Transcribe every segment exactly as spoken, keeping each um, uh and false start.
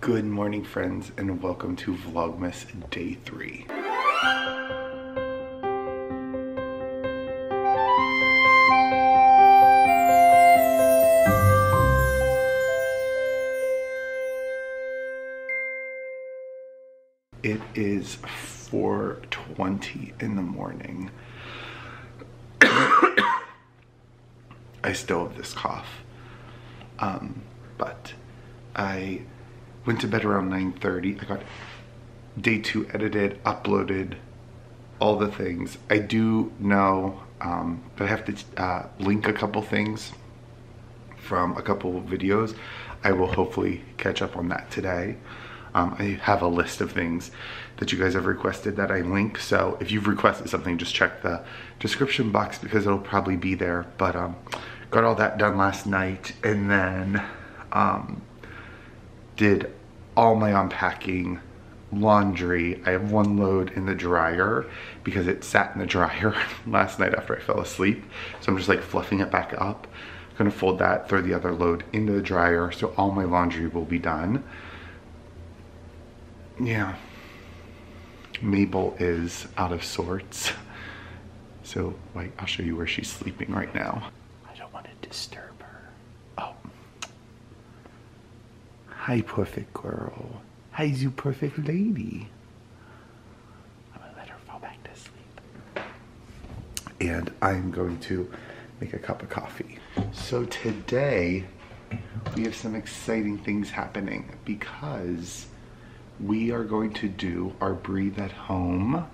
Good morning, friends, and welcome to Vlogmas Day three. It is four twenty in the morning. I still have this cough, um, but I went to bed around nine thirty. I got day two edited, uploaded, all the things. I do know um, that I have to uh, link a couple things from a couple of videos. I will hopefully catch up on that today. Um, I have a list of things that you guys have requested that I link. So if you've requested something, just check the description box because it'll probably be there. But um, got all that done last night, and then um, did all my unpacking, laundry. I have one load in the dryer because it sat in the dryer last night after I fell asleep. So I'm just like fluffing it back up. I'm gonna fold that, throw the other load into the dryer. So all my laundry will be done. Yeah, Mabel is out of sorts. So, like, I'll show you where she's sleeping right now. I don't want to disturb her. Oh. Hi, perfect girl. Hi, you perfect lady. I'm gonna let her fall back to sleep. And I'm going to make a cup of coffee. So today, we have some exciting things happening because we are going to do our Breathe at Home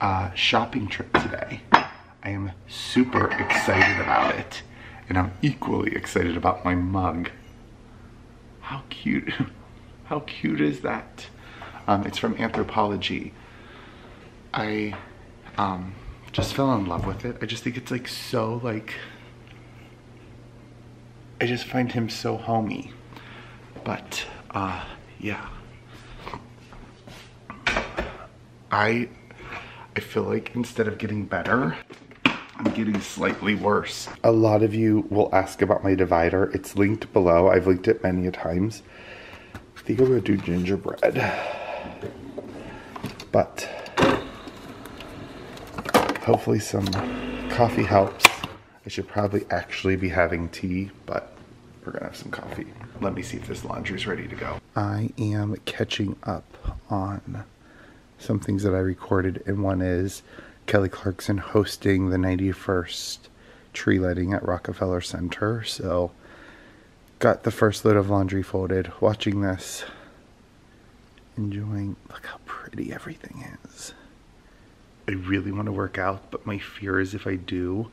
uh, shopping trip today. I am super excited about it. And I'm equally excited about my mug. How cute. How cute is that? Um, it's from Anthropologie. I um, just fell in love with it. I just think it's like so like, I just find him so homey. But uh, yeah. I I feel like instead of getting better, I'm getting slightly worse. A lot of you will ask about my divider. It's linked below. I've linked it many a times. I think I'm gonna do gingerbread. But hopefully some coffee helps. I should probably actually be having tea, but we're gonna have some coffee. Let me see if this laundry's ready to go. I am catching up on some things that I recorded, and one is Kelly Clarkson hosting the ninety-first tree lighting at Rockefeller Center. So got the first load of laundry folded, watching this, enjoying, look how pretty everything is. I really want to work out, but my fear is if I do,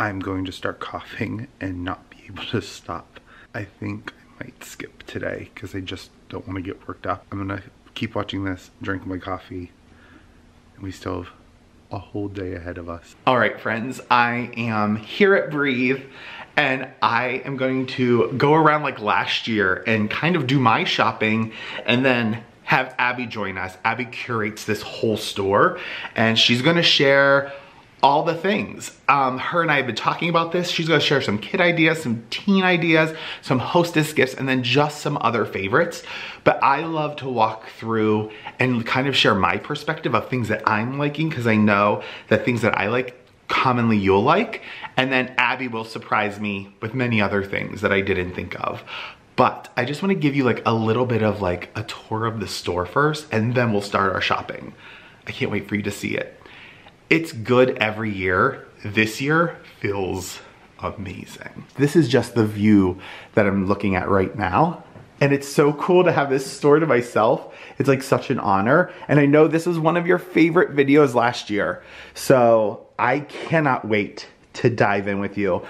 I'm going to start coughing and not be able to stop. I think I might skip today because I just don't want to get worked up. I'm gonna keep watching this, drink my coffee, and we still have a whole day ahead of us. All right, friends, I am here at Breathe, and I am going to go around like last year and kind of do my shopping and then have Abby join us. Abby curates this whole store, and she's gonna share all the things. Um, her and I have been talking about this. She's gonna share some kid ideas, some teen ideas, some hostess gifts, and then just some other favorites. But I love to walk through and kind of share my perspective of things that I'm liking, because I know that things that I like, commonly you'll like. And then Abby will surprise me with many other things that I didn't think of. But I just wanna give you like a little bit of like a tour of the store first, and then we'll start our shopping. I can't wait for you to see it. It's good every year. This year feels amazing. This is just the view that I'm looking at right now. And it's so cool to have this store to myself. It's like such an honor. And I know this was one of your favorite videos last year. So I cannot wait to dive in with you.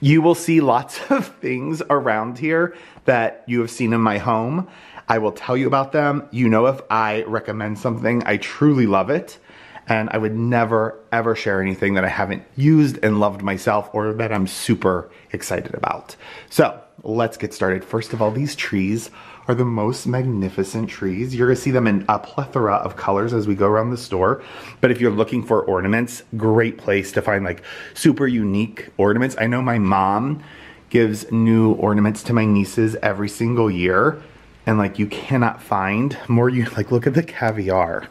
You will see lots of things around here that you have seen in my home. I will tell you about them. You know, if I recommend something, I truly love it. And I would never, ever share anything that I haven't used and loved myself or that I'm super excited about. So let's get started. First of all, these trees are the most magnificent trees. You're gonna see them in a plethora of colors as we go around the store. But if you're looking for ornaments, great place to find like super unique ornaments. I know my mom gives new ornaments to my nieces every single year. and like you cannot find more. You like look at the caviar.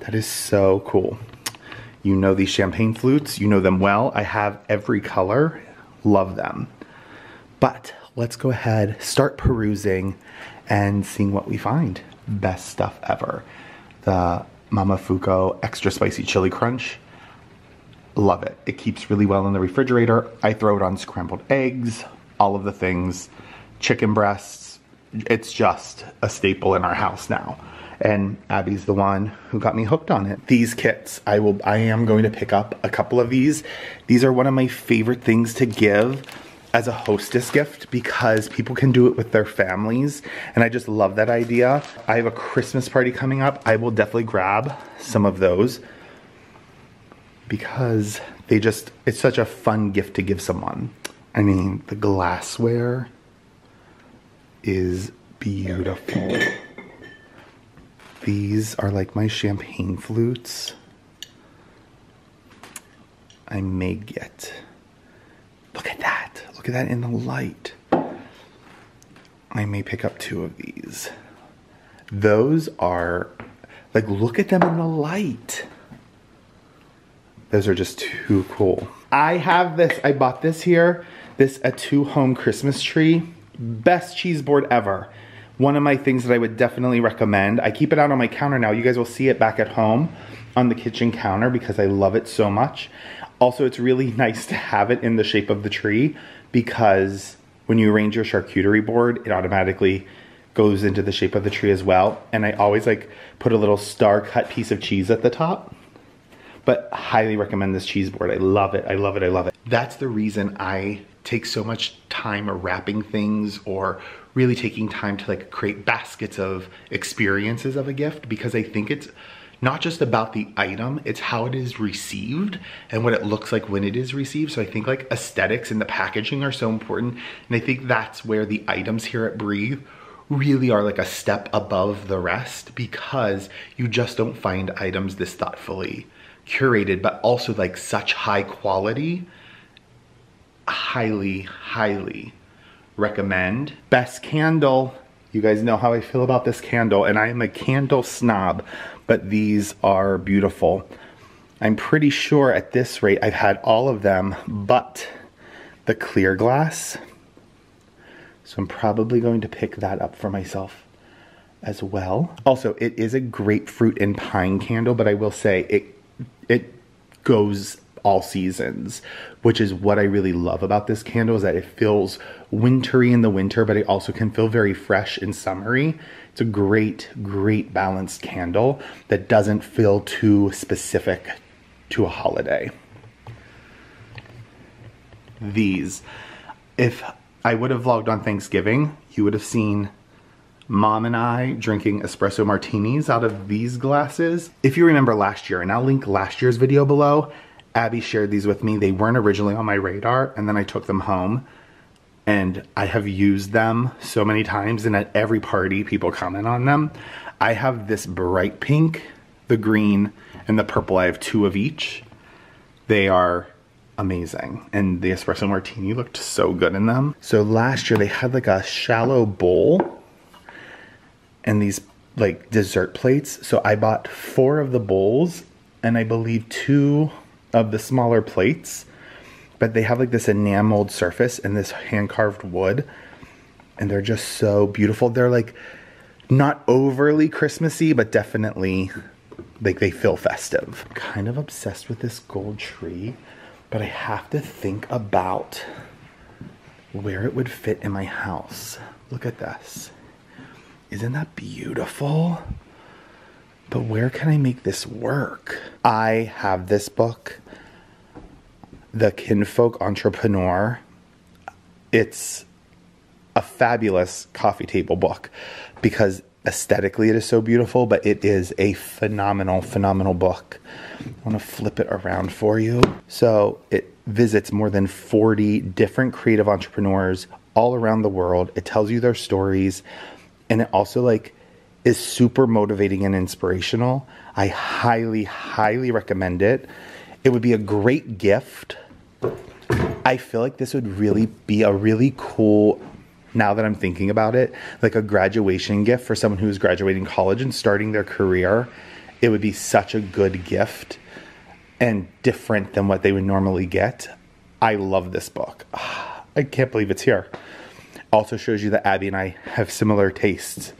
That is so cool. You know these champagne flutes, you know them well. I have every color, love them. But let's go ahead, start perusing and seeing what we find. Best stuff ever. The Mama Fuku extra spicy chili crunch. Love it. It keeps really well in the refrigerator. I throw it on scrambled eggs, all of the things, chicken breasts. It's just a staple in our house now. And Abby's the one who got me hooked on it. These kits, I will, I am going to pick up a couple of these. These are one of my favorite things to give as a hostess gift because people can do it with their families. And I just love that idea. I have a Christmas party coming up. I will definitely grab some of those because they just, it's such a fun gift to give someone. I mean, the glassware is beautiful. These are like my champagne flutes. I may get, look at that, look at that in the light. I may pick up two of these. Those are, like look at them in the light. Those are just too cool. I have this, I bought this here, this A two Home Christmas tree. Best cheese board ever. One of my things that I would definitely recommend, I keep it out on my counter now. You guys will see it back at home on the kitchen counter because I love it so much. Also, it's really nice to have it in the shape of the tree because when you arrange your charcuterie board, it automatically goes into the shape of the tree as well. And I always like put a little star cut piece of cheese at the top. But highly recommend this cheese board. I love it, I love it, I love it. That's the reason I take so much time wrapping things or really taking time to like create baskets of experiences of a gift, because I think it's not just about the item, it's how it is received and what it looks like when it is received. So I think like aesthetics and the packaging are so important. And I think that's where the items here at Breathe really are like a step above the rest, because you just don't find items this thoughtfully curated, but also like such high quality. Highly, highly recommend. Best candle. You guys know how I feel about this candle, and I am a candle snob, but these are beautiful. I'm pretty sure at this rate I've had all of them but the clear glass. So I'm probably going to pick that up for myself as well. Also, it is a grapefruit and pine candle, but I will say it it goes all seasons, which is what I really love about this candle, is that it feels wintry in the winter, but it also can feel very fresh and summery. It's a great, great balanced candle that doesn't feel too specific to a holiday. These, if I would have vlogged on Thanksgiving, you would have seen Mom and I drinking espresso martinis out of these glasses. If you remember last year, and I'll link last year's video below, Abby shared these with me. They weren't originally on my radar, and then I took them home and I have used them so many times, and at every party people comment on them. I have this bright pink, the green, and the purple. I have two of each. They are amazing, and the espresso martini looked so good in them. So last year they had like a shallow bowl and these like dessert plates. So I bought four of the bowls and I believe two of the smaller plates, but they have like this enameled surface and this hand-carved wood, and they're just so beautiful. They're like not overly Christmassy, but definitely like they feel festive. I'm kind of obsessed with this gold tree, but I have to think about where it would fit in my house. Look at this. Isn't that beautiful? But where can I make this work? I have this book, The Kinfolk Entrepreneur. It's a fabulous coffee table book because aesthetically it is so beautiful, but it is a phenomenal, phenomenal book. I want to flip it around for you. So it visits more than forty different creative entrepreneurs all around the world. It tells you their stories, and it also like is super motivating and inspirational. I highly, highly recommend it. It would be a great gift. I feel like this would really be a really cool now that I'm thinking about it, like a graduation gift for someone who's graduating college and starting their career, it would be such a good gift and different than what they would normally get. I love this book. Oh, I can't believe it's here. Also shows you that Abby and I have similar tastes.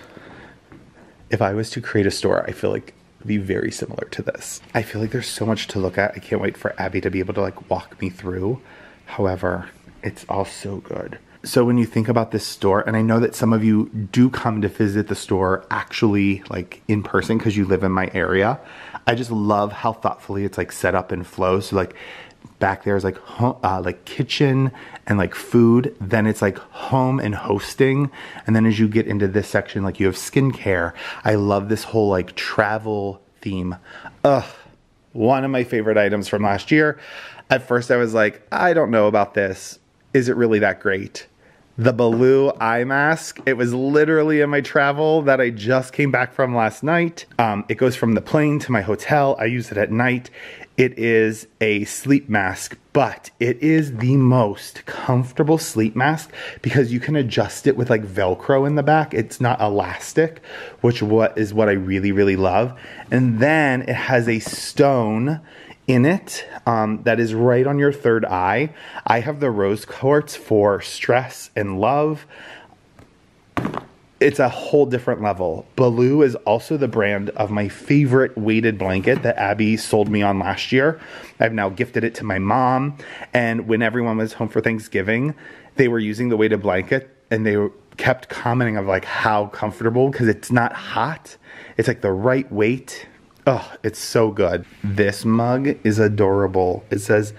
If I was to create a store, I feel like it'd be very similar to this. I feel like there's so much to look at. I can't wait for Abby to be able to like walk me through. However, it's all so good. So when you think about this store, and I know that some of you do come to visit the store actually like in person because you live in my area. I just love how thoughtfully it's like set up and flows. So like back there is like uh, like kitchen and like food. Then it's like home and hosting. And then as you get into this section, like you have skincare. I love this whole like travel theme. Ugh, one of my favorite items from last year. At first I was like, I don't know about this. Is it really that great? The Baloo eye mask, it was literally in my travel that I just came back from last night. Um, it goes from the plane to my hotel. I use it at night. It is a sleep mask, but it is the most comfortable sleep mask because you can adjust it with like Velcro in the back. It's not elastic, which what is what I really, really love. And then it has a stone in it um, that is right on your third eye. I have the rose quartz for stress and love. It's a whole different level. Baloo is also the brand of my favorite weighted blanket that Abby sold me on last year. I've now gifted it to my mom. And when everyone was home for Thanksgiving, they were using the weighted blanket and they kept commenting of like how comfortable, because it's not hot. It's like the right weight. Oh, it's so good. This mug is adorable. It says,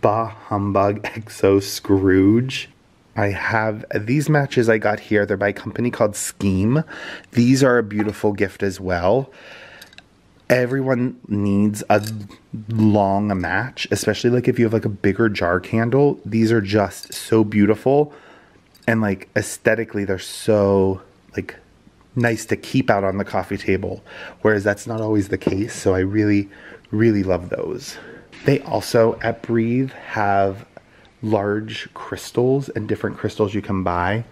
Bah Humbug X O Scrooge. I have these matches I got here. They're by a company called Scheme. These are a beautiful gift as well. Everyone needs a long match, especially like if you have like a bigger jar candle. These are just so beautiful. And like aesthetically, they're so like nice to keep out on the coffee table, whereas that's not always the case. So I really, really love those. They also at Breathe have large crystals and different crystals you can buy.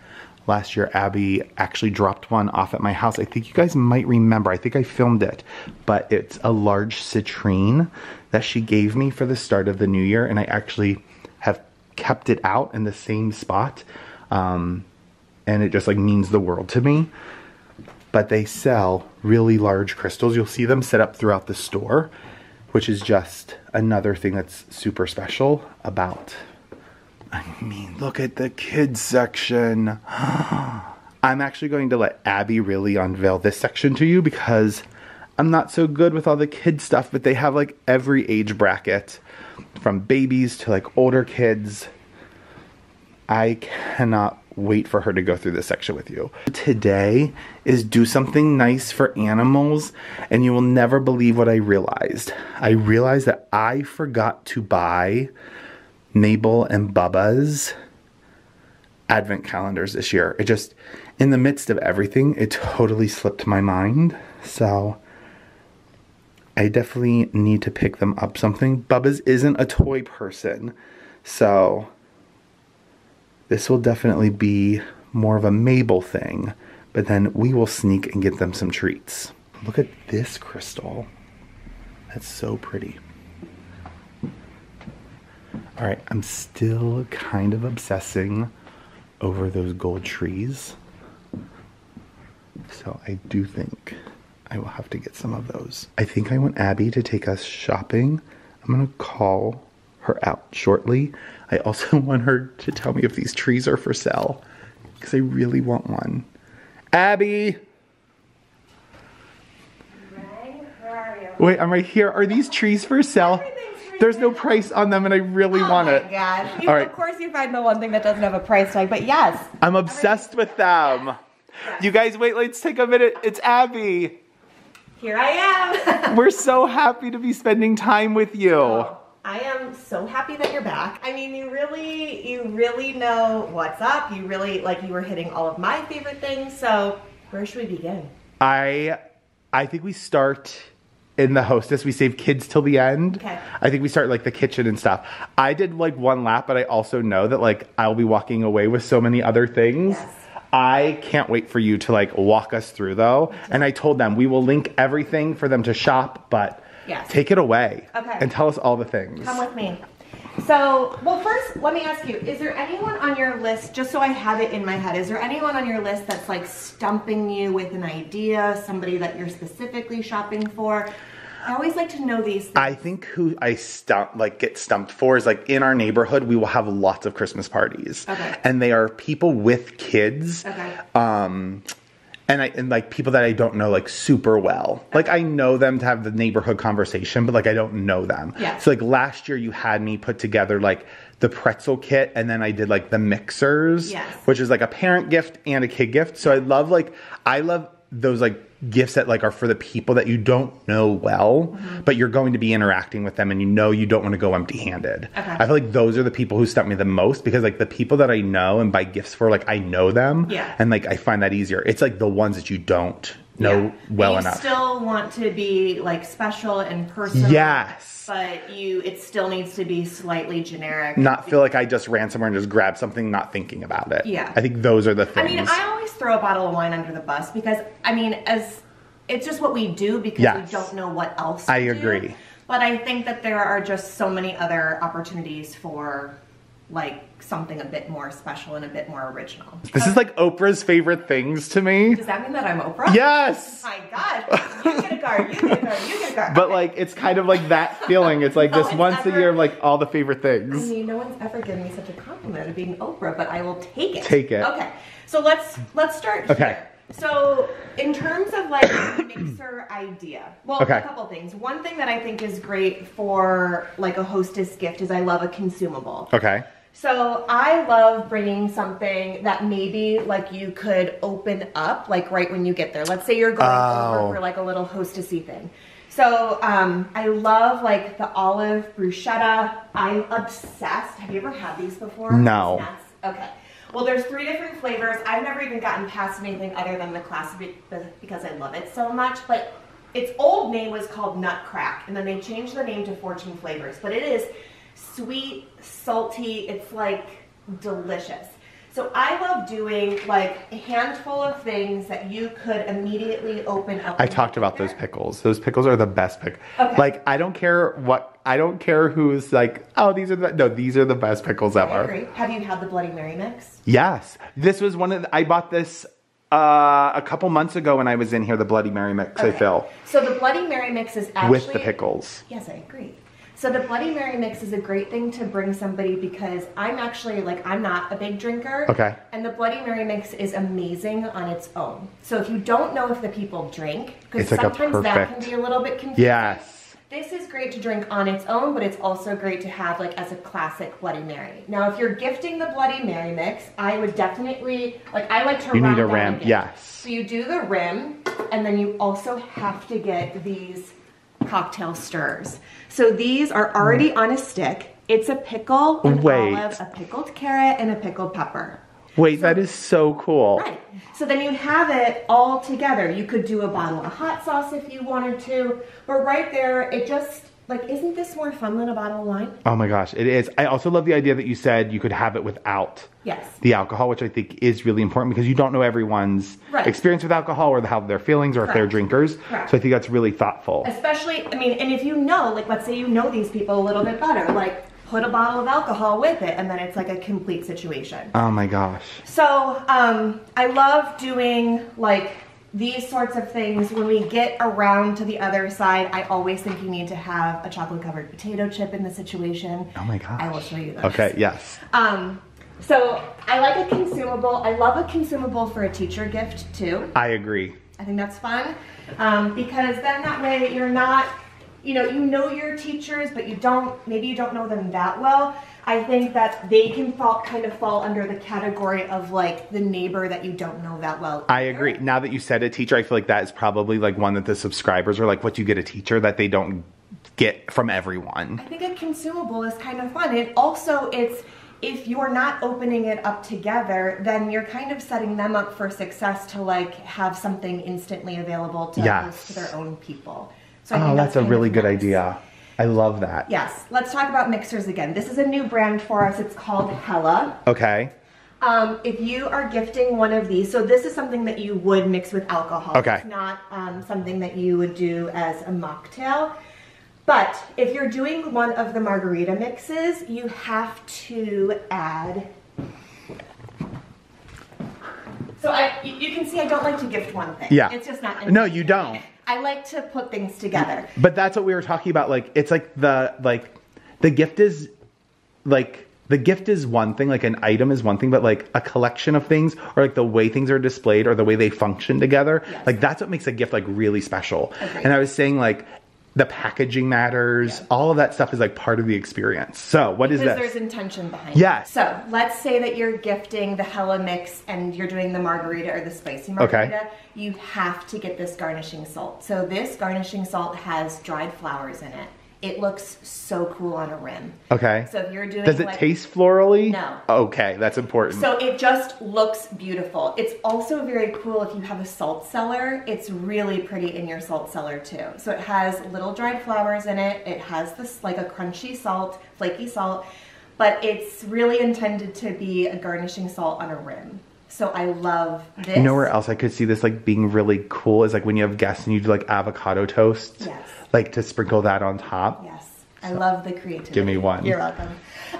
Last year, Abby actually dropped one off at my house. I think you guys might remember. I think I filmed it, but it's a large citrine that she gave me for the start of the new year. And I actually have kept it out in the same spot. Um, and it just like means the world to me. But they sell really large crystals. You'll see them set up throughout the store, which is just another thing that's super special about. I mean, look at the kids section. I'm actually going to let Abby really unveil this section to you because I'm not so good with all the kid stuff, but they have like every age bracket from babies to like older kids. I cannot wait for her to go through this section with you. Today is do something nice for animals, and you will never believe what I realized. I realized that I forgot to buy Mabel and Bubba's advent calendars this year. It just, in the midst of everything, it totally slipped my mind. So I definitely need to pick them up something. Bubba's isn't a toy person, so this will definitely be more of a Mabel thing, but then we will sneak and get them some treats. Look at this crystal. That's so pretty. All right, I'm still kind of obsessing over those gold trees. So I do think I will have to get some of those. I think I want Abby to take us shopping. I'm gonna call her out shortly. I also want her to tell me if these trees are for sale because I really want one. Abby! Ray, where are you? Wait, I'm right here. Are these trees for sale? There's no price on them and I really oh want it. Oh my gosh. You, All right. Of course you find the one thing that doesn't have a price tag, but yes. I'm obsessed with them. Yes. You guys, wait, let's take a minute. It's Abby. Here I am. We're so happy to be spending time with you. Oh. I am so happy that you're back. I mean, you really, you really know what's up. You really, like, you were hitting all of my favorite things. So where should we begin? I, I think we start in the hostess. We save kids till the end. Okay. I think we start, like, the kitchen and stuff. I did, like, one lap, but I also know that, like, I'll be walking away with so many other things. Yes. I can't wait for you to like walk us through though. And I told them we will link everything for them to shop, but yes. Take it away okay. and tell us all the things. Come with me. So, well, first, let me ask you, is there anyone on your list, just so I have it in my head, is there anyone on your list that's like stumping you with an idea, somebody that you're specifically shopping for? I always like to know these things. I think who I stump, like get stumped for is like in our neighborhood, we will have lots of Christmas parties. Okay. And they are people with kids. Okay. Um, and, I, and like people that I don't know like super well. Okay. Like I know them to have the neighborhood conversation, but like I don't know them. Yeah. So like last year you had me put together like the pretzel kit and then I did like the mixers. Yes. Which is like a parent gift and a kid gift. So I love like, I love those like gifts that like are for the people that you don't know well, mm-hmm. but you're going to be interacting with them and you know you don't want to go empty-handed. Okay. I feel like those are the people who stump me the most because like the people that I know and buy gifts for, like I know them, yeah. and like I find that easier. It's like the ones that you don't know yeah. well you enough. You still want to be like special and personal. Yes. But you, it still needs to be slightly generic. Not feel like I just ran somewhere and just grabbed something, not thinking about it. Yeah. I think those are the things. I mean, I always throw a bottle of wine under the bus because I mean, as it's just what we do because yes. we don't know what else to I agree. Do. But I think that there are just so many other opportunities for like something a bit more special and a bit more original. This is like Oprah's favorite things to me. Does that mean that I'm Oprah? Yes. Oh my God. You get a guard, you get a guard, you get a guard. But like, it's kind of like that feeling. It's like no this once ever, a year, like all the favorite things. I mean, no one's ever given me such a compliment of being Oprah, but I will take it. Take it. Okay. So let's, let's start okay. here. So in terms of like mixer idea, well, okay. a couple things. One thing that I think is great for like a hostess gift is I love a consumable. Okay. So I love bringing something that maybe like you could open up like right when you get there. Let's say you're going oh. over for like a little hostessy thing. So um, I love like the olive bruschetta. I'm obsessed. Have you ever had these before? No. Okay. Well, there's three different flavors. I've never even gotten past anything other than the classic because I love it so much. But its old name was called Nutcrack, and then they changed the name to Fortune Flavors. But it is sweet, salty, it's like delicious. So I love doing like a handful of things that you could immediately open up. I talked about those pickles. Those pickles are the best pickles. Okay. Like I don't care what, I don't care who's like, oh, these are the, no, these are the best pickles ever. I agree. Have you had the Bloody Mary mix? Yes. This was one of, the, I bought this uh, a couple months ago when I was in here, the Bloody Mary mix, okay. I feel. So the Bloody Mary mix is actually. With the pickles. Yes, I agree. So the Bloody Mary mix is a great thing to bring somebody because I'm actually like, I'm not a big drinker. Okay. And the Bloody Mary mix is amazing on its own. So if you don't know if the people drink, because like sometimes that can be a little bit confusing. Yes. This is great to drink on its own, but it's also great to have like as a classic Bloody Mary. Now, if you're gifting the Bloody Mary mix, I would definitely, like I like to you need a rim, yes. So you do the rim and then you also have to get these cocktail stirrers. So these are already on a stick. It's a pickle, an Wait. olive, a pickled carrot, and a pickled pepper. Wait, so, that is so cool. Right. So then you have it all together. You could do a bottle of hot sauce if you wanted to, but right there, it just, like, isn't this more fun than a bottle of wine? Oh my gosh, it is. I also love the idea that you said you could have it without yes. the alcohol, which I think is really important because you don't know everyone's right. experience with alcohol or how their feelings or Correct. if they're drinkers. Correct. So I think that's really thoughtful. Especially, I mean, and if you know, like, let's say you know these people a little bit better, like, put a bottle of alcohol with it, and then it's like a complete situation. Oh my gosh. So um, I love doing, like, these sorts of things. When we get around to the other side, I always think you need to have a chocolate covered potato chip in the situation. Oh my gosh. I will show you those. Okay, yes. Um, so I like a consumable. I love a consumable for a teacher gift too. I agree. I think that's fun um, because then that way you're not, you know, you know your teachers, but you don't, maybe you don't know them that well. I think that they can fall, kind of fall under the category of like the neighbor that you don't know that well. Either. I agree. Now that you said a teacher, I feel like that is probably like one that the subscribers are like, what do you get a teacher that they don't get from everyone? I think a consumable is kind of fun. It also, it's, if you're not opening it up together, then you're kind of setting them up for success to like have something instantly available to, yes. host to their own people. So oh, that's, that's a really good idea. I love that. Yes. Let's talk about mixers again. This is a new brand for us. It's called Hella. Okay. Um, if you are gifting one of these, so this is something that you would mix with alcohol. Okay. It's not um, something that you would do as a mocktail. But if you're doing one of the margarita mixes, you have to add. So I, you can see I don't like to gift one thing. Yeah. It's just not. No, you don't. I like to put things together. But that's what we were talking about. Like, it's like the, like the gift is like. The gift is one thing, like an item is one thing, but like a collection of things, or like the way things are displayed, or the way they function together, yes. like that's what makes a gift like really special. Okay. And I was saying like the packaging matters, yeah. all of that stuff is like part of the experience. So what because is this? Because there's intention behind yes. it. So let's say that you're gifting the Hella Mix and you're doing the margarita or the spicy margarita. Okay. You have to get this garnishing salt. So this garnishing salt has dried flowers in it. It looks so cool on a rim. Okay. So if you're doing Does it like, taste florally? No. Okay, that's important. So it just looks beautiful. It's also very cool if you have a salt cellar. It's really pretty in your salt cellar too. So it has little dried flowers in it. It has this like a crunchy salt, flaky salt, but it's really intended to be a garnishing salt on a rim. So I love this. You know where else I could see this like being really cool is like when you have guests and you do like avocado toast. Yes. Like to sprinkle that on top. Yes. So I love the creativity. Give me one. You're welcome.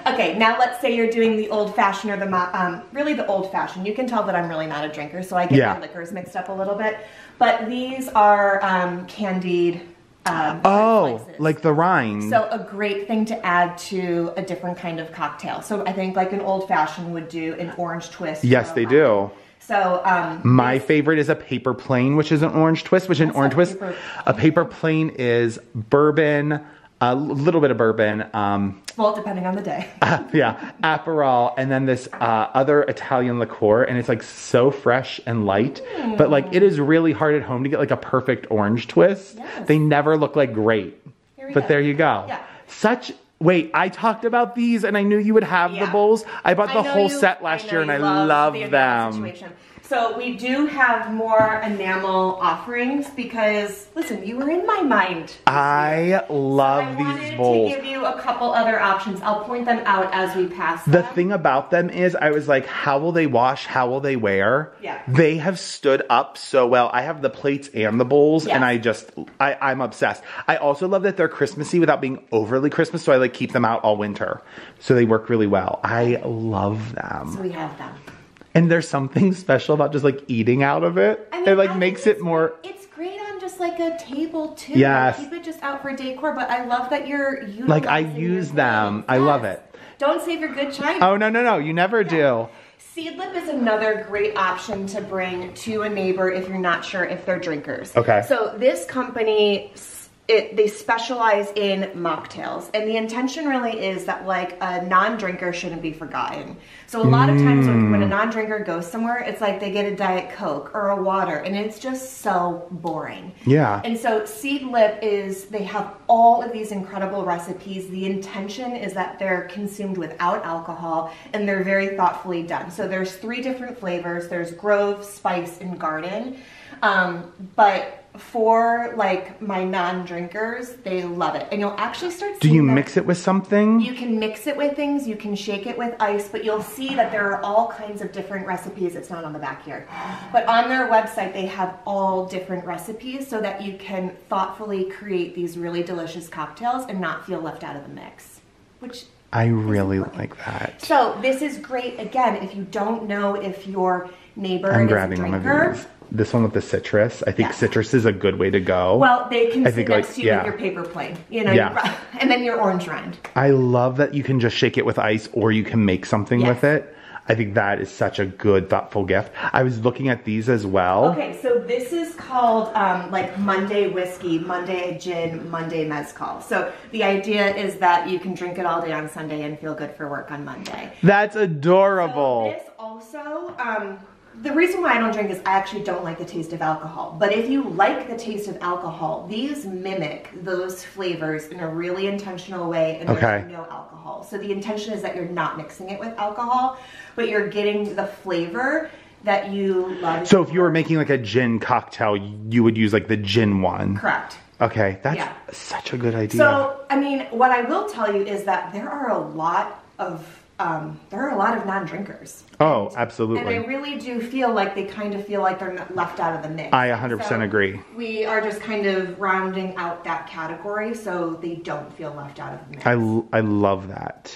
Okay, now let's say you're doing the old fashioned or the, um, really the old fashioned. You can tell that I'm really not a drinker, so I get yeah. my liquors mixed up a little bit. But these are um, candied. Um, oh, slices. Like the rind. So a great thing to add to a different kind of cocktail. So I think like an old fashioned would do an orange twist. Yes, they do. So um, my favorite is a paper plane, which is an orange twist, which an orange twist. Paper. A paper plane is bourbon, a little bit of bourbon. Um, well, depending on the day. uh, yeah, Aperol, and then this uh, other Italian liqueur, and it's like so fresh and light. Mm. But like it is really hard at home to get like a perfect orange twist. Yes. They never look like great, but go. There you go. Yeah. Such. Wait, I talked about these and I knew you would have yeah. the bowls. I bought the I whole you, set last I year and I love the them. Situation. So we do have more enamel offerings because, listen, you were in my mind. I love so I these bowls. I wanted to give you a couple other options. I'll point them out as we pass them. The thing about them is I was like, how will they wash? How will they wear? Yeah. They have stood up so well. I have the plates and the bowls yes. and I just, I, I'm obsessed. I also love that they're Christmassy without being overly Christmas, so I like keep them out all winter. So they work really well. I love them. So we have them. And there's something special about just like eating out of it. I mean, it like I makes it more. It's great on just like a table too. Yes. Keep it just out for decor, but I love that you're utilizing Like I use them. Yes. I love it. Don't save your good china. Oh, no, no, no. You never yeah. do. Seedlip is another great option to bring to a neighbor if you're not sure if they're drinkers. Okay. So this company It, they specialize in mocktails, and the intention really is that like a non-drinker shouldn't be forgotten. So a lot mm. of times when, when a non-drinker goes somewhere, it's like they get a Diet Coke or a water, and it's just so boring. Yeah. And so Seedlip is, they have all of these incredible recipes. The intention is that they're consumed without alcohol, and they're very thoughtfully done. So there's three different flavors. There's Grove, Spice, and Garden. Um, but for like my non-drinkers, they love it, and you'll actually start seeing do you them. Mix it with something? You can mix it with things, you can shake it with ice, but you'll see that there are all kinds of different recipes. It's not on the back here, but on their website they have all different recipes so that you can thoughtfully create these really delicious cocktails and not feel left out of the mix, which I really like that. So this is great again if you don't know if your neighbor I'm is grabbing a drinker. One This one with the citrus. I think yeah. citrus is a good way to go. Well, they can I sit think next like, to you yeah. with your paper plane, you know, yeah. and then your orange rind. I love that you can just shake it with ice or you can make something yes. with it. I think that is such a good, thoughtful gift. I was looking at these as well. Okay, so this is called um, like Monday whiskey, Monday gin, Monday mezcal. So the idea is that you can drink it all day on Sunday and feel good for work on Monday. That's adorable. So this also... Um, the reason why I don't drink is I actually don't like the taste of alcohol. But if you like the taste of alcohol, these mimic those flavors in a really intentional way, and okay. there's no alcohol. So the intention is that you're not mixing it with alcohol, but you're getting the flavor that you love. So if you were making like a gin cocktail, you would use like the gin one. Correct. Okay, that's yeah. such a good idea. So, I mean, what I will tell you is that there are a lot of um, there are a lot of non-drinkers. Oh, absolutely. And I really do feel like they kind of feel like they're not left out of the mix. I one hundred percent so agree. We are just kind of rounding out that category so they don't feel left out of the mix. I, I love that.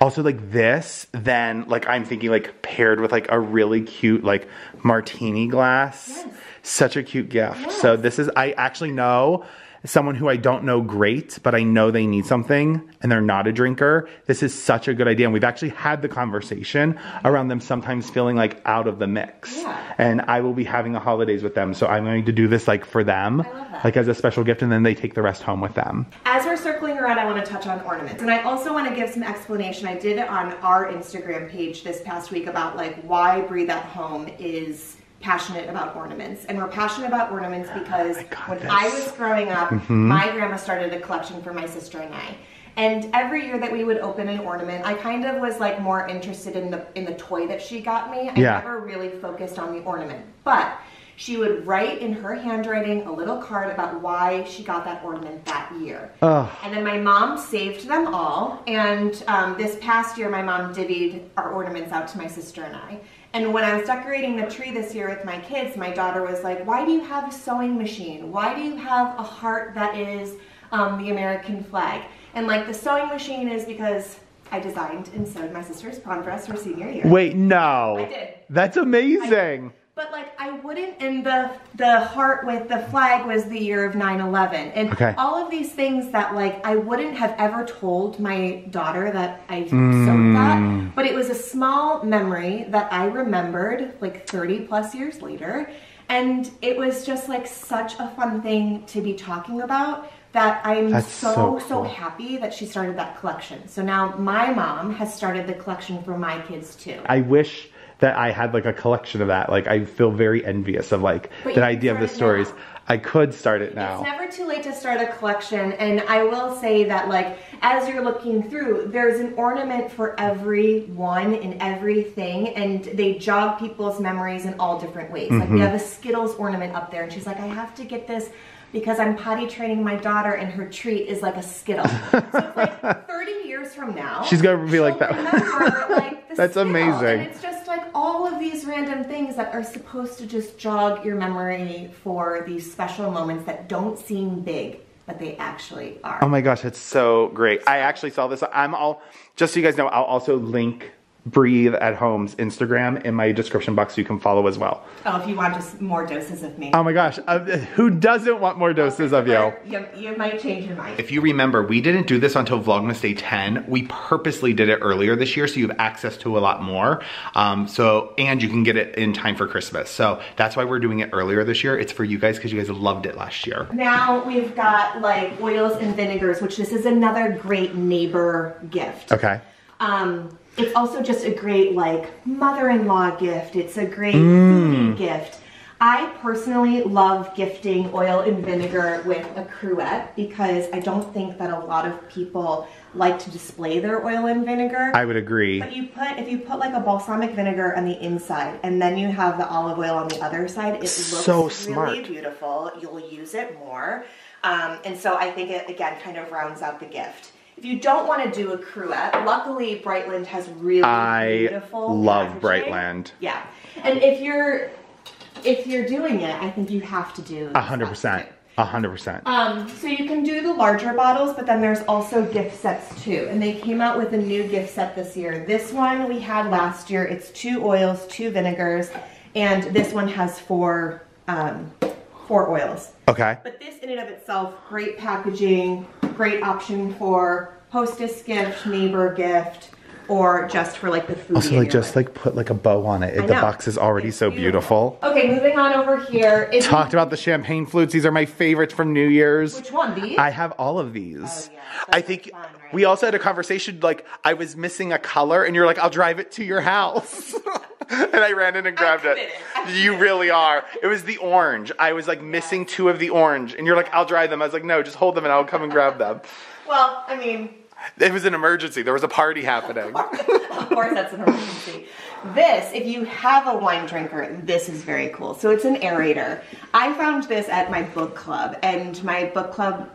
Also, like this, then, like, I'm thinking, like, paired with, like, a really cute, like, martini glass. Yes. Such a cute gift. Yes. So this is, I actually know someone who I don't know great, but I know they need something, and they're not a drinker. This is such a good idea, and we've actually had the conversation around them sometimes feeling, like, out of the mix. Yeah. And I will be having the holidays with them, so I'm going to do this, like, for them, I love that. Like, as a special gift, and then they take the rest home with them. As we're circling around, I want to touch on ornaments, and I also want to give some explanation. I did it on our Instagram page this past week about, like, why Breathe at Home is passionate about ornaments. And we're passionate about ornaments because I when this. I was growing up, mm-hmm. my grandma started a collection for my sister and I. And every year that we would open an ornament, I kind of was like more interested in the in the toy that she got me. I yeah. never really focused on the ornament. But she would write in her handwriting a little card about why she got that ornament that year. Ugh. And then my mom saved them all. And um, this past year, my mom divvied our ornaments out to my sister and I. And when I was decorating the tree this year with my kids, my daughter was like, why do you have a sewing machine? Why do you have a heart that is um, the American flag? And like the sewing machine is because I designed and sewed my sister's prom dress her senior year. Wait, no. I did. That's amazing. But like I wouldn't, and the the heart with the flag was the year of nine eleven. And okay. all of these things that like I wouldn't have ever told my daughter that I mm. sewed that. But it was a small memory that I remembered like thirty plus years later. And it was just like such a fun thing to be talking about that I'm That's so, so, cool. so happy that she started that collection. So now my mom has started the collection for my kids too. I wish that I had like a collection of that. Like I feel very envious of like the idea of the stories. Now. I could start it now. It's never too late to start a collection. And I will say that like, as you're looking through, there's an ornament for everyone and everything. And they jog people's memories in all different ways. Mm-hmm. Like we have a Skittles ornament up there and she's like, I have to get this because I'm potty training my daughter and her treat is like a Skittle. So it's like thirty years from now. She's going to be like that. Remember, like, the That's Skittle. Amazing. And it's just like all of these random things that are supposed to just jog your memory for these special moments that don't seem big, but they actually are. Oh my gosh, it's so great. I actually saw this. I'm all, just so you guys know, I'll also link Breathe at Home's Instagram in my description box so you can follow as well. Oh, if you want just more doses of me. Oh my gosh, uh, who doesn't want more doses of you? you? You might change your mind. If you remember, we didn't do this until Vlogmas Day ten. We purposely did it earlier this year so you have access to a lot more. Um, so, and you can get it in time for Christmas. So that's why we're doing it earlier this year. It's for you guys because you guys loved it last year. Now we've got like oils and vinegars, which this is another great neighbor gift. Okay. Um, It's also just a great like mother-in-law gift. It's a great mm. gift. I personally love gifting oil and vinegar with a cruet because I don't think that a lot of people like to display their oil and vinegar. I would agree. But you put, if you put like a balsamic vinegar on the inside and then you have the olive oil on the other side, it looks so smart. Really beautiful. You'll use it more. Um, and so I think it again kind of rounds out the gift. If you don't want to do a cruet, luckily Brightland has really I beautiful I love packaging. Brightland. Yeah. And if you're if you're doing it, I think you have to do one hundred percent. one hundred percent. Um so you can do the larger bottles, but then there's also gift sets too. And they came out with a new gift set this year. This one we had last year. It's two oils, two vinegars, and this one has four um four oils. Okay. But this in and of itself, great packaging, great option for hostess gift, neighbor gift, or just for like the food. Also like just life. Like put like a bow on it. The box is already it's so beautiful. beautiful. Okay, moving on over here. If Talked you, about the champagne flutes. These are my favorites from New Year's. Which one? These? I have all of these. Oh, yeah. I think fun, right? we also had a conversation like I was missing a color and you're like, I'll drive it to your house. And I ran in and grabbed it. You really are. It was the orange. I was like missing yeah. two of the orange. And you're like, I'll dry them. I was like, no, just hold them and I'll come and grab them. Well, I mean. It was an emergency. There was a party happening. Of course, of course that's an emergency. This, if you have a wine drinker, this is very cool. So it's an aerator. I found this at my book club. And my book club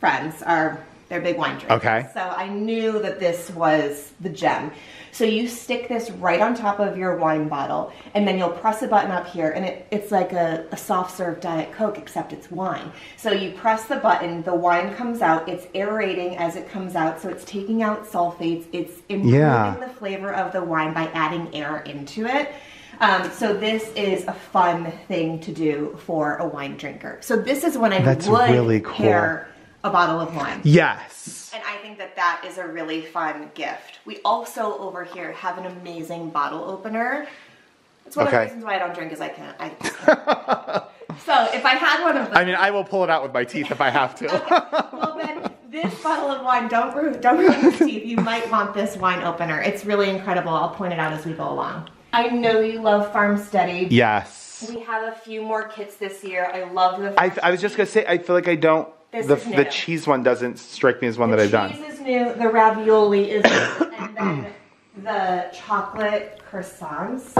friends are They're big wine drinks. Okay. So I knew that this was the gem. So you stick this right on top of your wine bottle, and then you'll press a button up here, and it, it's like a, a soft serve Diet Coke, except it's wine. So you press the button, the wine comes out, it's aerating as it comes out, so it's taking out sulfates, it's improving yeah. the flavor of the wine by adding air into it. Um, so this is a fun thing to do for a wine drinker. So this is when I That's would really cool. pair a bottle of wine. Yes. And I think that that is a really fun gift. We also over here have an amazing bottle opener. It's one okay. of the reasons why I don't drink is I can't. I can't. So if I had one of those. I mean, I will pull it out with my teeth if I have to. Okay. Well then, this bottle of wine, don't ruin, don't ruin your teeth. You might want this wine opener. It's really incredible. I'll point it out as we go along. I know you love Farmsteady. Yes. We have a few more kits this year. I love the I, I was just going to say, I feel like I don't, this the, the cheese one doesn't strike me as one the that I've done. The cheese is new, the ravioli is new, and then the chocolate croissants.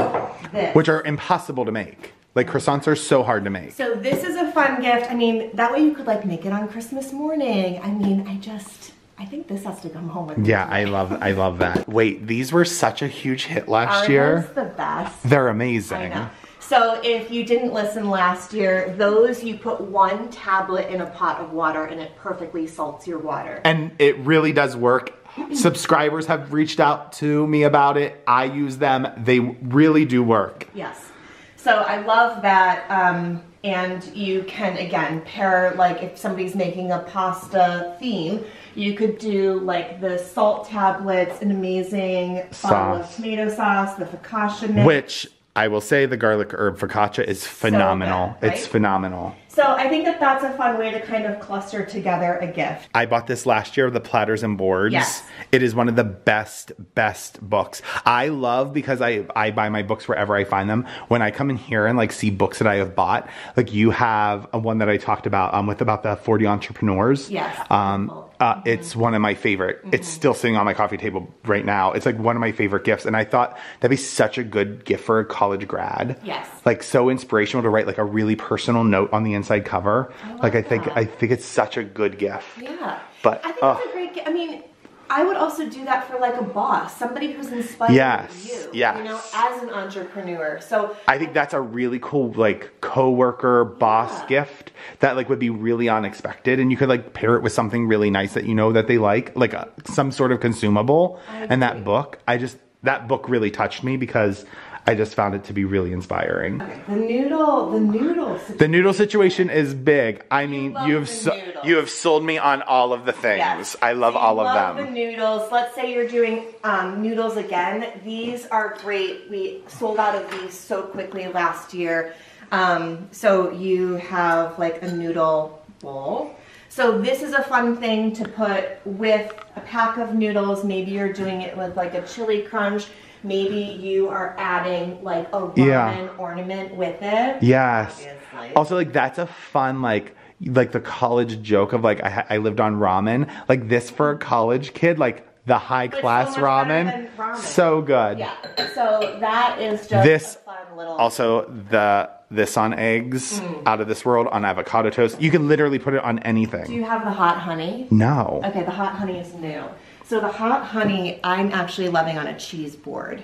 This. Which are impossible to make. Like croissants are so hard to make. So this is a fun gift. I mean, that way you could like make it on Christmas morning. I mean, I just... I think this has to come home with me. Yeah, I love, I love that. Wait, these were such a huge hit last year. Ours was the best. They're amazing. I know. So if you didn't listen last year, those you put one tablet in a pot of water and it perfectly salts your water. And it really does work. Subscribers have reached out to me about it. I use them. They really do work. Yes. So I love that. Um, And you can, again, pair, like if somebody's making a pasta theme, you could do like the salt tablets, an amazing sauce. Bottle of tomato sauce, the focaccia mix. Which I will say the garlic herb focaccia is phenomenal. So good, right? It's phenomenal. So I think that that's a fun way to kind of cluster together a gift. I bought this last year, The Platters and Boards. Yes. It is one of the best, best books. I love, because I, I buy my books wherever I find them, when I come in here and like see books that I have bought, like you have a one that I talked about um, with about the forty entrepreneurs. Yes. Um, uh, mm-hmm. It's one of my favorite. Mm-hmm. It's still sitting on my coffee table right now. It's like one of my favorite gifts. And I thought that'd be such a good gift for a college grad. Yes. Like so inspirational to write like a really personal note on the inside. Inside cover. I like, like I think that. I think it's such a good gift. Yeah. But I think oh. it's a great gift. I mean, I would also do that for like a boss, somebody who's inspiring yes. you. Yes. You know, as an entrepreneur. So I think that's a really cool like coworker boss yeah. gift that like would be really unexpected, and you could like pair it with something really nice that you know that they like, like a, some sort of consumable. And that book, I just that book really touched me because I just found it to be really inspiring. Okay, the noodle, the noodle situation. The noodle situation is big. I mean, you have so, you have sold me on all of the things. Yes. I love so all of love them. The noodles. Let's say you're doing um, noodles again. These are great. We sold out of these so quickly last year. Um, so you have like a noodle bowl. So this is a fun thing to put with a pack of noodles. Maybe you're doing it with like a chili crunch. Maybe you are adding like a ramen yeah. ornament with it. Yes. Obviously. Also, like that's a fun like like the college joke of like I, I lived on ramen. Like this for a college kid, like the high but class so ramen. ramen. So good. Yeah. So that is just this, a fun little. Also the this on eggs, mm. out of this world, on avocado toast. You can literally put it on anything. Do you have the hot honey? No. Okay, the hot honey is new. So the hot honey, I'm actually loving on a cheese board.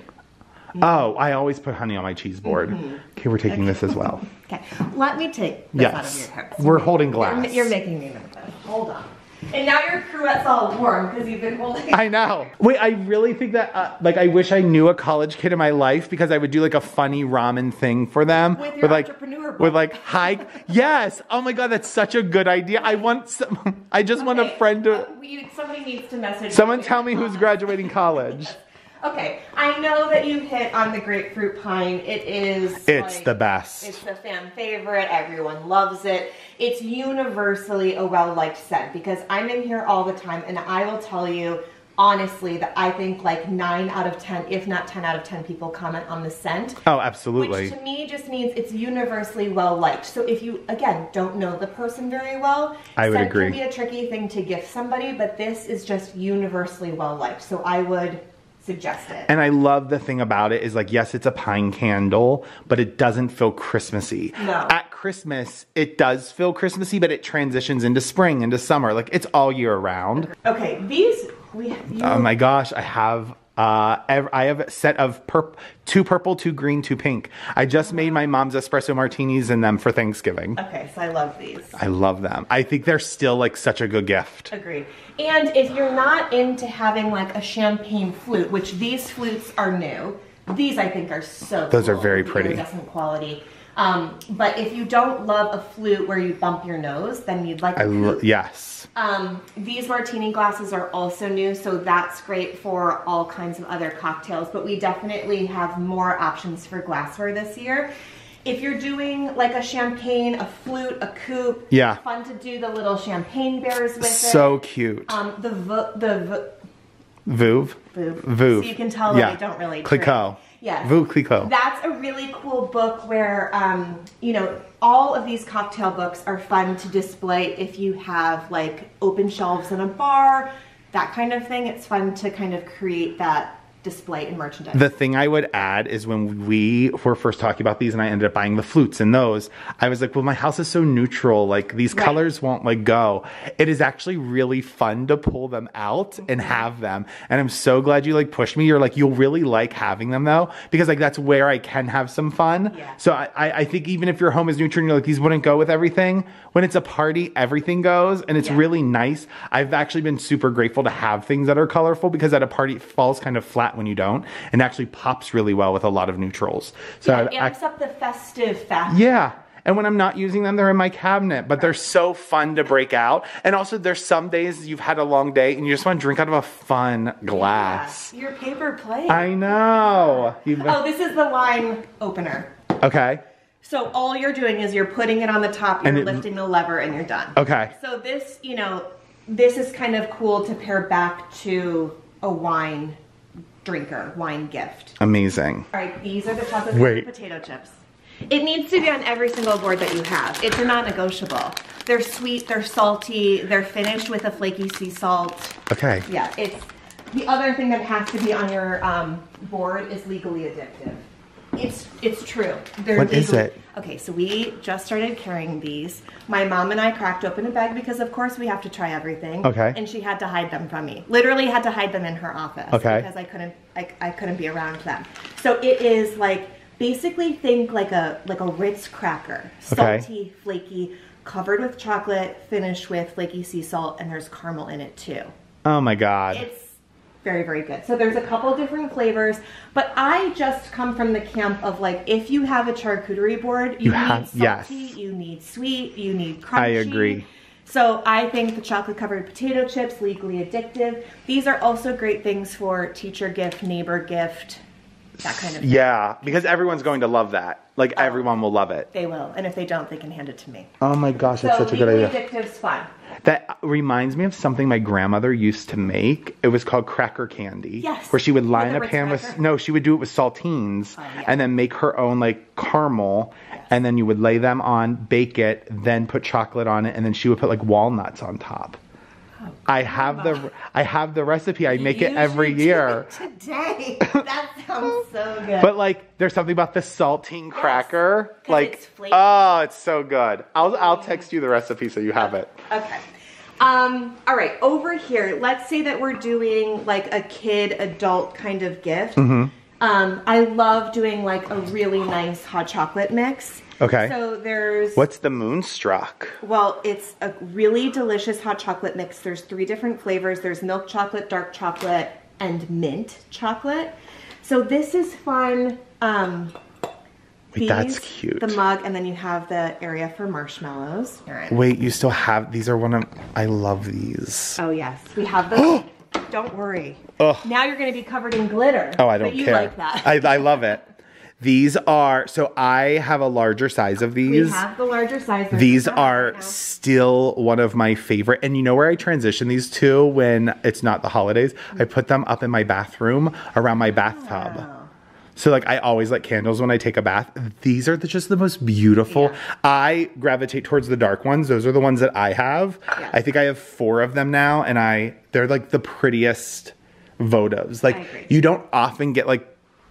Mm. Oh, I always put honey on my cheese board. Mm-hmm. Okay, we're taking okay. this as well. Okay, let me take this yes. out of your hair. We're holding glass. You're, you're making me nervous. Hold on. And now your cruette's all warm because you've been holding. I know. Wait, I really think that, uh, like, I wish I knew a college kid in my life because I would do like a funny ramen thing for them. With your with, like, entrepreneur book. With like high, yes. Oh my God, that's such a good idea. I want some, I just okay. want a friend to. Uh, we, somebody needs to message. Someone tell me who's graduating college. Okay, I know that you hit on the grapefruit pine. It is It's like, the best. It's the fan favorite. Everyone loves it. It's universally a well-liked scent because I'm in here all the time, and I will tell you honestly that I think like nine out of ten, if not ten out of ten people comment on the scent. Oh, absolutely. Which to me just means it's universally well-liked. So if you, again, don't know the person very well, I would agree. Scent can be a tricky thing to gift somebody, but this is just universally well-liked. So I would... suggest it. And I love the thing about it is like, yes, it's a pine candle, but it doesn't feel Christmassy. No. At Christmas, it does feel Christmassy, but it transitions into spring, into summer. Like, it's all year round. Okay, these, we have. You. Oh my gosh, I have. Uh, I have a set of purp two purple, two green, two pink. I just made my mom's espresso martinis in them for Thanksgiving. Okay, so I love these. I love them. I think they're still like such a good gift. Agreed. And if you're not into having like a champagne flute, which these flutes are new, these I think are so Those cool. are very pretty. Iridescent quality. Um, but if you don't love a flute where you bump your nose, then you'd like to. Yes. Um, these martini glasses are also new, so that's great for all kinds of other cocktails. But we definitely have more options for glassware this year. If you're doing like a champagne, a flute, a coupe, yeah, fun to do the little champagne bears with. So it. cute. Um, the vo the vo Vouv. Vouv. Vouv. So you can tell that yeah. I don't really Clicquot. Yes. Vouv Clicquot. That's a really cool book where, um, you know, all of these cocktail books are fun to display if you have like open shelves in a bar, that kind of thing. It's fun to kind of create that display and merchandise. The thing I would add is when we were first talking about these and I ended up buying the flutes and those, I was like, well, my house is so neutral. Like these right. colors won't like go. It is actually really fun to pull them out and have them. And I'm so glad you like pushed me. You're like, you'll really like having them though, because like that's where I can have some fun. Yeah. So I, I think even if your home is neutral and you're like, these wouldn't go with everything, when it's a party, everything goes and it's yeah. really nice. I've actually been super grateful to have things that are colorful because at a party it falls kind of flat when you don't, and actually pops really well with a lot of neutrals. So yeah, it amps up the festive factor. Yeah, and when I'm not using them, they're in my cabinet, but they're so fun to break out. And also there's some days you've had a long day and you just want to drink out of a fun glass. Yeah, your paper plate. I know. You've oh, this is the wine opener. Okay. So all you're doing is you're putting it on the top, you're it, lifting the lever and you're done. Okay. So this, you know, this is kind of cool to pair back to a wine drinker, wine gift. Amazing. All right, these are the chocolate covered potato chips. It needs to be on every single board that you have. It's a non-negotiable. They're sweet, they're salty, they're finished with a flaky sea salt. Okay. Yeah, it's the other thing that has to be on your um, board is legally addictive. It's it's true. They're what legal. is it? Okay, so we just started carrying these. My mom and I cracked open a bag because of course we have to try everything. Okay. And she had to hide them from me. Literally had to hide them in her office. Okay. Because I couldn't I, I couldn't be around them. So it is like basically think like a like a Ritz cracker. Salty, okay. flaky, covered with chocolate, finished with flaky sea salt, and there's caramel in it too. Oh my god. It's very, very good. So there's a couple different flavors, but I just come from the camp of like, if you have a charcuterie board, you, you need have, salty, yes. you need sweet, you need crunchy. I agree. So I think the chocolate covered potato chips, legally addictive. These are also great things for teacher gift, neighbor gift, that kind of thing. Yeah, because everyone's going to love that. Like oh, everyone will love it. They will. And if they don't, they can hand it to me. Oh my gosh, that's so such a good idea. Addictive's fun. That reminds me of something my grandmother used to make. It was called cracker candy. Yes. Where she would line up ham with, no, she would do it with saltines oh, yeah. and then make her own like caramel. Yes. And then you would lay them on, bake it, then put chocolate on it. And then she would put like walnuts on top. Oh, I have the I have the recipe. I make you it every year. Do it today. That sounds so good. But like, there's something about the saltine yes, cracker. Like, it's oh, it's so good. I'll I'll text you the recipe so you have it. Okay. Um. All right. Over here, let's say that we're doing like a kid adult kind of gift. Mm-hmm. Um. I love doing like a really nice hot chocolate mix. Okay. So there's... What's the Moonstruck? Well, it's a really delicious hot chocolate mix. There's three different flavors. There's milk chocolate, dark chocolate, and mint chocolate. So this is fun. Um, Wait, these, that's cute. The mug, and then you have the area for marshmallows. Right. Wait, you still have... These are one of... I love these. Oh, yes. We have those. Don't worry. Ugh. Now you're going to be covered in glitter. Oh, I don't but you care. Like that. I, I love it. These are, so I have a larger size of these. We have the larger size. These are right still one of my favorite. And you know where I transition these to when it's not the holidays? I put them up in my bathroom around my bathtub. Wow. So like I always light candles when I take a bath. These are the, just the most beautiful. Yeah. I gravitate towards the dark ones. Those are the ones that I have. Yeah. I think I have four of them now. And I, they're like the prettiest votives. Like you don't often get like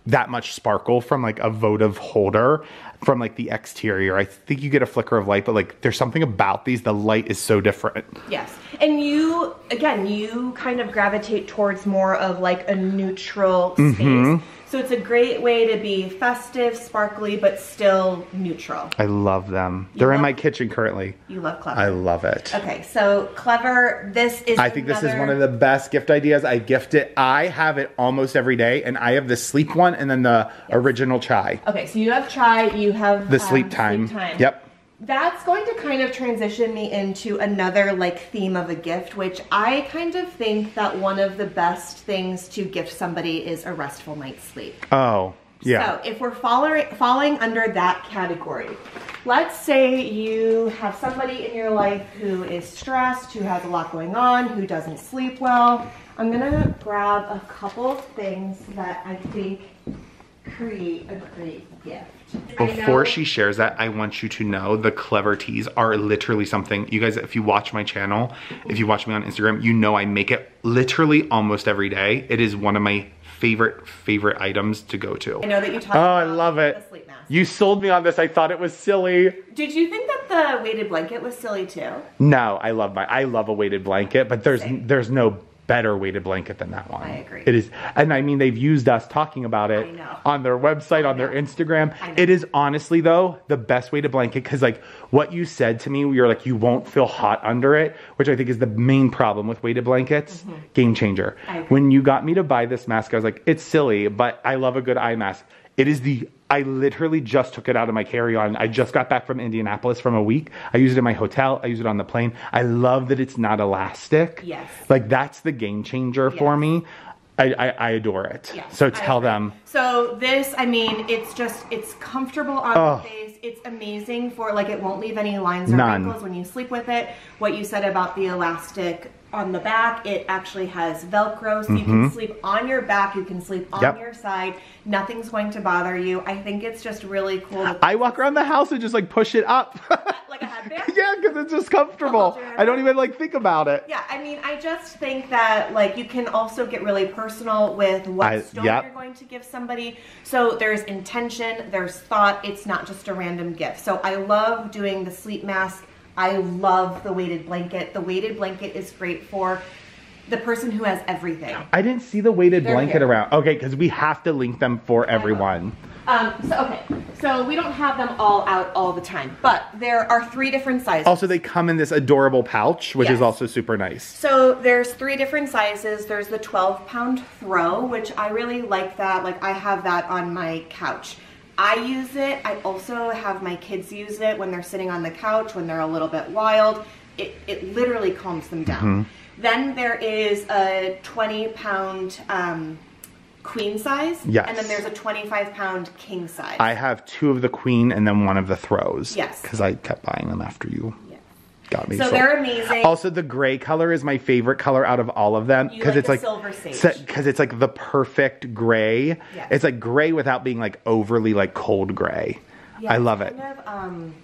that much sparkle from like a votive holder from like the exterior. I think you get a flicker of light, but like there's something about these, the light is so different. Yes, and you, again, you kind of gravitate towards more of like a neutral space. Mm-hmm. So it's a great way to be festive, sparkly, but still neutral. I love them. You They're love, in my kitchen currently. You love Clevver. I love it. Okay, so Clevver, this is I another... think this is one of the best gift ideas. I gift it. I have it almost every day, and I have the sleep one and then the yes. original chai. Okay, so you have chai, you have... The um, sleep, time. sleep time. Yep. That's going to kind of transition me into another like theme of a gift, which I kind of think that one of the best things to gift somebody is a restful night's sleep. Oh, yeah. So if we're follow falling under that category, let's say you have somebody in your life who is stressed, who has a lot going on, who doesn't sleep well. I'm gonna grab a couple of things that I think create a great gift. Before she shares that, I want you to know the Clevver teas are literally something, you guys, if you watch my channel, if you watch me on Instagram, you know I make it literally almost every day. It is one of my favorite, favorite items to go to. I know that you talked oh, about I love it. the sleep mask. You sold me on this. I thought it was silly. Did you think that the weighted blanket was silly too? No, I love my, I love a weighted blanket, but there's, Same. there's no better weighted blanket than that one. I agree. It is, and I mean, they've used us talking about it on their website, on their Instagram. It is honestly though, the best weighted blanket, because like what you said to me, you're like, you won't feel hot under it, which I think is the main problem with weighted blankets. Mm-hmm. Game changer. When you got me to buy this mask, I was like, it's silly, but I love a good eye mask. It is the, I literally just took it out of my carry-on. I just got back from Indianapolis from a week. I used it in my hotel. I used it on the plane. I love that it's not elastic. Yes. Like that's the game changer yes. for me. I, I, I adore it. Yes, so tell them. So this, I mean, it's just, it's comfortable on oh. the face. It's amazing for like, it won't leave any lines or None. wrinkles when you sleep with it. What you said about the elastic on the back, it actually has Velcro, so mm-hmm. you can sleep on your back, you can sleep on yep. your side. Nothing's going to bother you. I think it's just really cool. I walk around the house and just like push it up. Like a headband? Yeah, because it's just comfortable. I don't even like think about it. Yeah, I mean, I just think that like you can also get really personal with what I, stone yep. you're going to give somebody. So there's intention, there's thought. It's not just a random gift. So I love doing the sleep mask. I love the weighted blanket. The weighted blanket is great for the person who has everything. I didn't see the weighted They're blanket here. around. Okay, because we have to link them for everyone. Um, so, okay, so we don't have them all out all the time, but there are three different sizes. Also, they come in this adorable pouch, which yes. is also super nice. So there's three different sizes. There's the twelve pound throw, which I really like that. Like I have that on my couch. I use it. I also have my kids use it when they're sitting on the couch, when they're a little bit wild. It, it literally calms them down. Mm-hmm. Then there is a twenty pound um, queen size. Yes. And then there's a twenty-five pound king size. I have two of the queen and then one of the throws. Yes. Because I kept buying them after you. Got me so sold. They're amazing. Also, the gray color is my favorite color out of all of them because like it's the like silver sage. Because it's like the perfect gray. Yes. It's like gray without being like overly like cold gray. Yes, I love it. Kind of, um,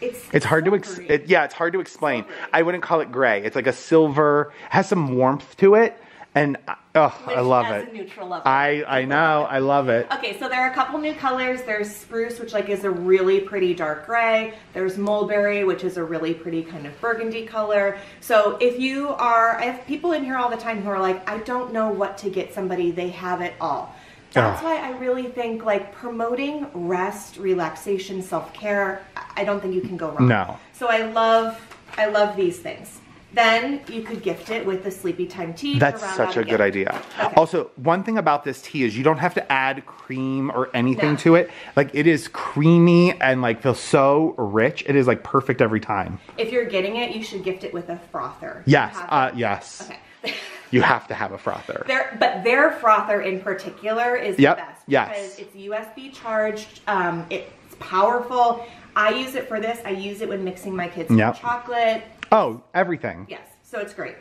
it's it's hard to ex it, yeah, it's hard to explain. Silvery. I wouldn't call it gray. It's like a silver. Has some warmth to it, and oh, Which I love it. A neutral level. I I know. I love it. Okay, so there are a couple new colors. There's spruce, which like is a really pretty dark gray. There's mulberry, which is a really pretty kind of burgundy color. So if you are, I have people in here all the time who are like, I don't know what to get somebody. They have it all. That's oh. why I really think like promoting rest, relaxation, self-care. I don't think you can go wrong. No. So I love I love these things. Then you could gift it with the sleepy time tea. That's such a good idea. Okay. Also, one thing about this tea is you don't have to add cream or anything no. to it. Like it is creamy and like feels so rich. It is like perfect every time. If you're getting it, you should gift it with a frother. Yes, uh, yes. Okay. You have to have a frother. Their, but their frother in particular is yep. the best. Yes. Because it's U S B charged. Um, it's powerful. I use it for this. I use it when mixing my kids yep. with chocolate. Oh, everything. Yes, so it's great.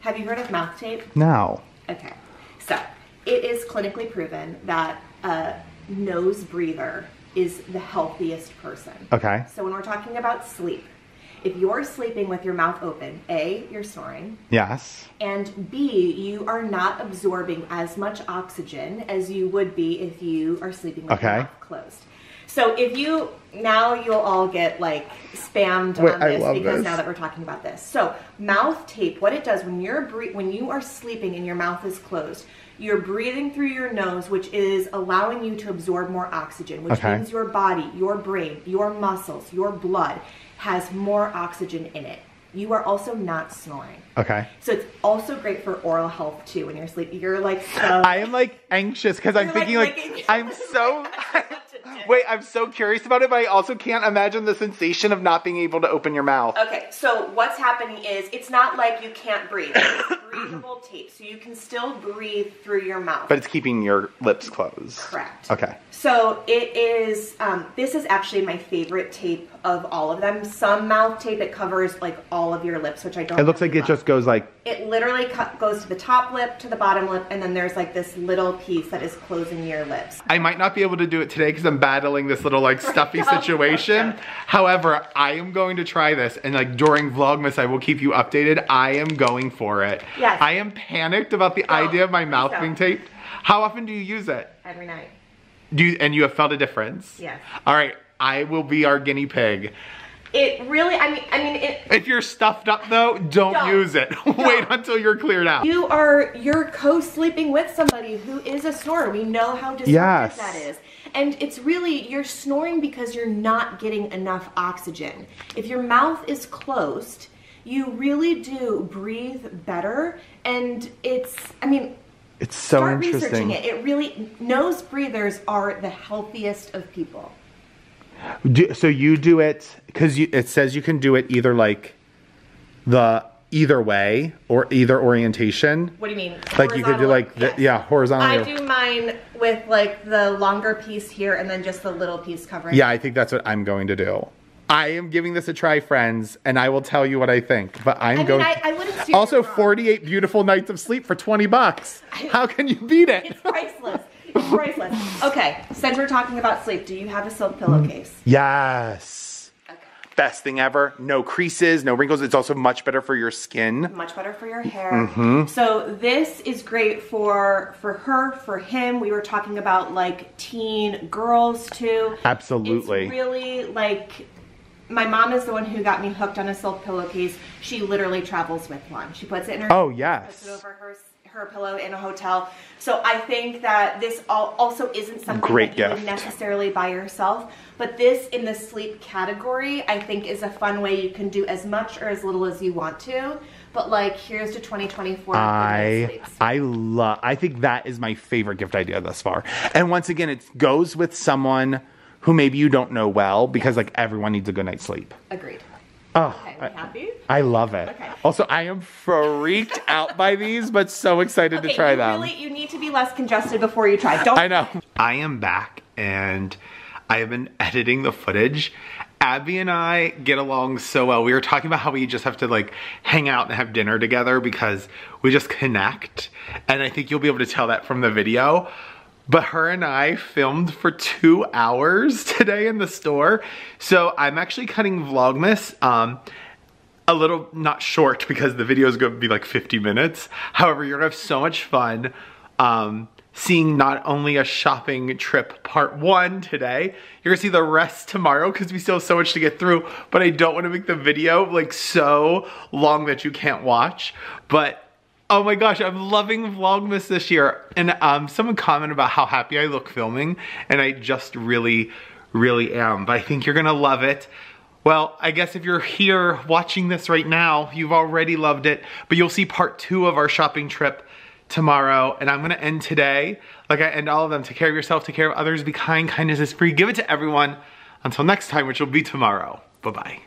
Have you heard of mouth tape? No. Okay, so it is clinically proven that a nose breather is the healthier person. Okay. So when we're talking about sleep, If you're sleeping with your mouth open, A, you're snoring. Yes. And B, you are not absorbing as much oxygen as you would be if you are sleeping with okay. your mouth closed. So if you, now you'll all get like spammed Wait, on this I love because this. now that we're talking about this. So mouth tape, what it does when you're bre- when you are sleeping and your mouth is closed, you're breathing through your nose, which is allowing you to absorb more oxygen, which okay. means your body, your brain, your muscles, your blood has more oxygen in it. You are also not snoring. Okay. So it's also great for oral health too when you're sleeping. You're like so... I am like anxious because I'm thinking like, like I'm so... Wait, I'm so curious about it, but I also can't imagine the sensation of not being able to open your mouth. Okay, so what's happening is it's not like you can't breathe. It's breathable tape, so you can still breathe through your mouth. But it's keeping your lips closed. Correct. Okay. So it is, um, this is actually my favorite tape of all of them. Some mouth tape, it covers like all of your lips, which I don't It looks like it just goes like... It literally goes to the top lip, to the bottom lip, and then there's like this little piece that is closing your lips. I might not be able to do it today because I'm battling this little like stuffy situation. However, I am going to try this, and like during Vlogmas, I will keep you updated. I am going for it. Yes. I am panicked about the no, idea of my mouth so. being taped. How often do you use it? Every night. Do you, and you have felt a difference? Yes. All right, I will be our guinea pig. It really, I mean, I mean, it, if you're stuffed up though, don't, don't use it. Don't. Wait until you're cleared out. You are, you're co-sleeping with somebody who is a snorer. We know how disruptive yes. that is. And it's really, you're snoring because you're not getting enough oxygen. If your mouth is closed, you really do breathe better. And it's, I mean, it's so start interesting. researching it. It really, nose breathers are the healthiest of people. Do, so you do it because it says you can do it either like the either way or either orientation. What do you mean? Like horizontal, you could do like the, yes. yeah horizontally. I do mine with like the longer piece here and then just the little piece covering. Yeah, I think that's what I'm going to do. I am giving this a try, friends, and I will tell you what I think. But I'm I mean, going. I, I wouldn't do also forty-eight beautiful nights of sleep for twenty bucks. How can you beat it? It's priceless. Priceless. Okay, since we're talking about sleep, do you have a silk pillowcase? Yes. Okay. Best thing ever. No creases, no wrinkles. It's also much better for your skin. Much better for your hair. Mm-hmm. So this is great for for her, for him. We were talking about like teen girls too. Absolutely. It's really like, my mom is the one who got me hooked on a silk pillowcase. She literally travels with one. She puts it in her. Oh yes. Puts it over her. her pillow in a hotel. So I think that this also isn't something Great that you gift. would necessarily buy yourself, but this in the sleep category, I think is a fun way you can do as much or as little as you want to, but like here's to twenty twenty-four. I, I love, I think that is my favorite gift idea thus far. And once again, it goes with someone who maybe you don't know well because like everyone needs a good night's sleep. Agreed. Oh, okay, are we happy? I, I love it. Okay. Also, I am freaked out by these, but so excited okay, to try you them. Really, you need to be less congested before you try. Don't I know. I am back, and I have been editing the footage. Abby and I get along so well. We were talking about how we just have to like hang out and have dinner together because we just connect, and I think you'll be able to tell that from the video. But her and I filmed for two hours today in the store. So I'm actually cutting Vlogmas um, a little, not short, because the video is going to be like fifty minutes. However, you're going to have so much fun um, seeing not only a shopping trip part one today, you're going to see the rest tomorrow because we still have so much to get through. But I don't want to make the video like so long that you can't watch. But oh my gosh, I'm loving Vlogmas this year. And um, someone commented about how happy I look filming, and I just really, really am. But I think you're gonna love it. Well, I guess if you're here watching this right now, you've already loved it, but you'll see part two of our shopping trip tomorrow. And I'm gonna end today, like I end all of them. Take care of yourself, take care of others, be kind, kindness is free. Give it to everyone. Until next time, which will be tomorrow. Bye-bye.